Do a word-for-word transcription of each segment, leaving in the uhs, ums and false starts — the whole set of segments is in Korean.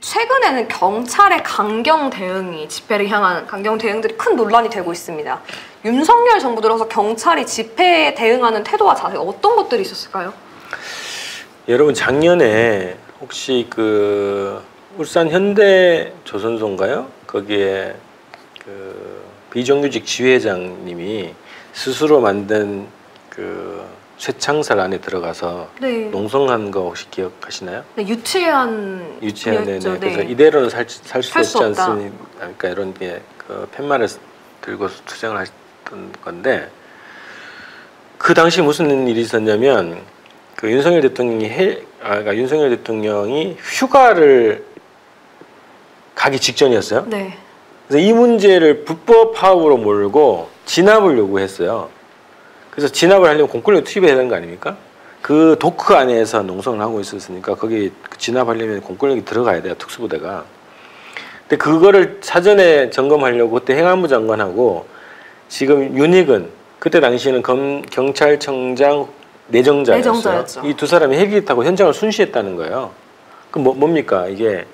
최근에는 경찰의 강경 대응이, 집회를 향한 강경 대응들이 큰 논란이 되고 있습니다. 윤석열 정부 들어서 경찰이 집회에 대응하는 태도와 자세, 어떤 것들이 있었을까요? 여러분, 작년에 혹시 그 울산 현대 조선소인가요? 거기에 그 비정규직 지회장님이 스스로 만든 그 쇠창살 안에 들어가서 네. 농성한 거 혹시 기억하시나요? 네, 유치한 유치한 네네. 네. 그래서 이대로는 살 살 수 없지 않습니까? 그러니까 이런 게 그 팻말을 들고 투쟁을 하던 건데, 그 당시 무슨 일이 있었냐면 그 윤석열 대통령이 해, 아, 그러니까 윤석열 대통령이 휴가를 가기 직전이었어요. 네. 그래서 이 문제를 불법 파업으로 몰고 진압을 요구했어요. 그래서 진압을 하려면 공권력 투입해야 되는 거 아닙니까? 그 도크 안에서 농성을 하고 있었으니까 거기 진압하려면 공권력이 들어가야 돼요, 특수부대가. 근데 그거를 사전에 점검하려고 그때 행안부 장관하고 지금 윤익은, 그때 당시에는 검, 경찰청장 내정자였어요. 이 두 사람이 헬기 타고 현장을 순시했다는 거예요. 그 뭐, 뭡니까 이게?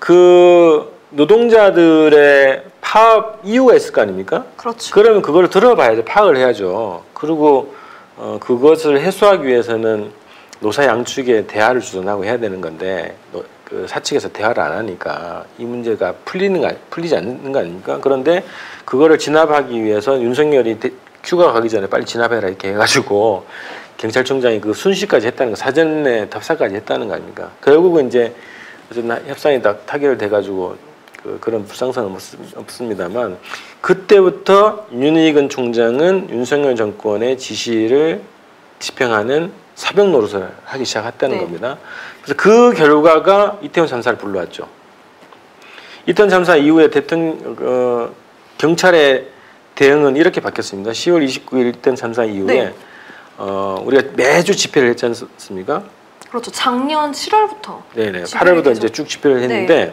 그 노동자들의 파업 이유가 있을 거 아닙니까? 그렇죠. 그러면 그걸 들어봐야죠. 파악을 해야죠. 그리고 어, 그것을 해소하기 위해서는 노사 양측에 대화를 주선하고 해야 되는 건데, 노, 그 사측에서 대화를 안 하니까 이 문제가 풀리는 거, 풀리지 않는 거 아닙니까? 그런데 그거를 진압하기 위해서 윤석열이 대, 휴가 가기 전에 빨리 진압해라 이렇게 해가지고 경찰청장이 그 순시까지 했다는 거, 사전에 답사까지 했다는 거 아닙니까? 결국은 이제 협상이 다 타결돼가지고 그, 그런 불상사는 없습니다만, 그때부터 윤희근 총장은 윤석열 정권의 지시를 집행하는 사병 노릇을 하기 시작했다는 네. 겁니다. 그래서 그 결과가 이태원 참사를 불러왔죠. 이태원 참사 이후에 대통령, 어, 경찰의 대응은 이렇게 바뀌었습니다. 시월 이십구일 이태원 참사 이후에 네. 어, 우리가 매주 집회를 했지 않습니까? 그렇죠. 작년 칠월부터. 네네. 팔월부터 계속. 이제 쭉 집회를 했는데 네.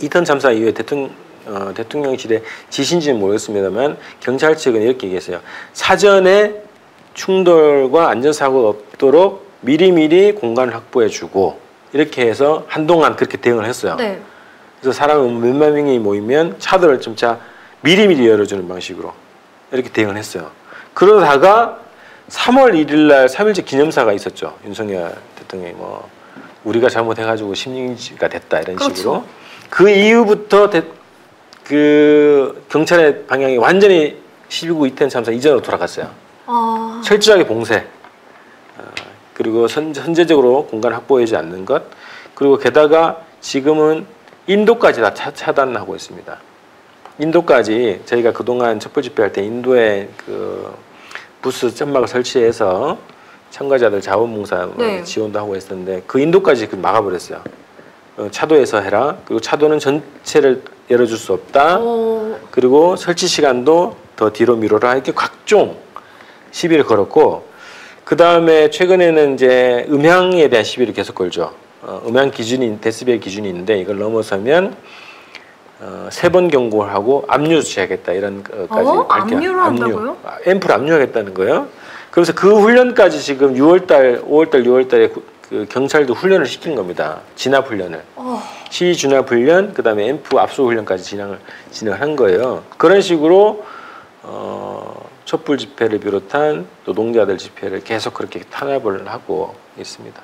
이태원 참사 이후에 대통령, 어, 대통령실의 지시인지는 모르겠습니다만 경찰 측은 이렇게 얘기했어요. 사전에 충돌과 안전사고가 없도록 미리미리 공간을 확보해주고, 이렇게 해서 한동안 그렇게 대응을 했어요. 네. 그래서 사람이 몇만 명이 모이면 차들을 좀 자 미리미리 열어주는 방식으로 이렇게 대응을 했어요. 그러다가 삼월 일일날 삼일째 기념사가 있었죠. 윤석열 대통령이 뭐 우리가 잘못해가지고 심리지가 됐다 이런 그렇죠. 식으로. 그 이후부터 대, 그 경찰의 방향이 완전히 십이구 이태원 참사 이전으로 돌아갔어요. 어... 철저하게 봉쇄, 어, 그리고 선, 선제적으로 공간 확보하지 않는 것, 그리고 게다가 지금은 인도까지 다 차, 차단하고 있습니다. 인도까지 저희가 그동안 촛불 집회할 때 인도에 그 부스 점막을 설치해서 참가자들 자원봉사 네. 지원도 하고 했었는데 그 인도까지 막아버렸어요. 차도에서 해라. 그리고 차도는 전체를 열어줄 수 없다. 오. 그리고 설치 시간도 더 뒤로 미뤄라. 이렇게 각종 시비를 걸었고, 그 다음에 최근에는 이제 음향에 대한 시비를 계속 걸죠. 어, 음향 기준이 데시벨 기준이 있는데 이걸 넘어서면 어, 세 번 경고를 하고 압류 조치하겠다 이런 것까지. 어? 압류를 압류. 한다고요? 앰프를 압류하겠다는 거예요. 그래서 그 훈련까지 지금 유월달, 오월달, 유월달에 그 경찰도 훈련을 시킨 겁니다. 진압 훈련을. 어... 시위 진압 훈련, 그 다음에 앰프 압수 훈련까지 진행을, 진행을 한 거예요. 그런 식으로 어, 촛불 집회를 비롯한 노동자들 집회를 계속 그렇게 탄압을 하고 있습니다.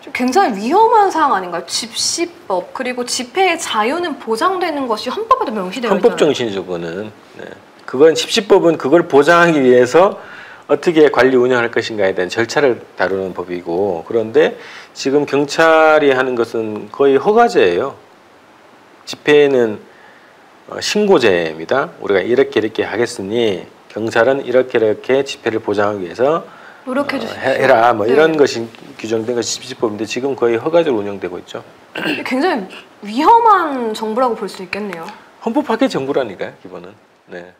좀 굉장히 위험한 상황 아닌가요? 집시법, 그리고 집회의 자유는 보장되는 것이 헌법에도 명시되어 있잖아요. 헌법 정신이죠, 그거는. 네. 그건 집시법은 그걸 보장하기 위해서 어떻게 관리 운영할 것인가에 대한 절차를 다루는 법이고, 그런데 지금 경찰이 하는 것은 거의 허가제예요. 집회는 신고제입니다. 우리가 이렇게 이렇게 하겠으니 경찰은 이렇게 이렇게 집회를 보장하기 위해서 노력해 주십시오. 어, 해라 뭐 네. 이런 것이 규정된 것이 집시법인데 지금 거의 허가제로 운영되고 있죠. 굉장히 위험한 정부라고 볼 수 있겠네요. 헌법 파괴 정부라니까요, 기본은. 네.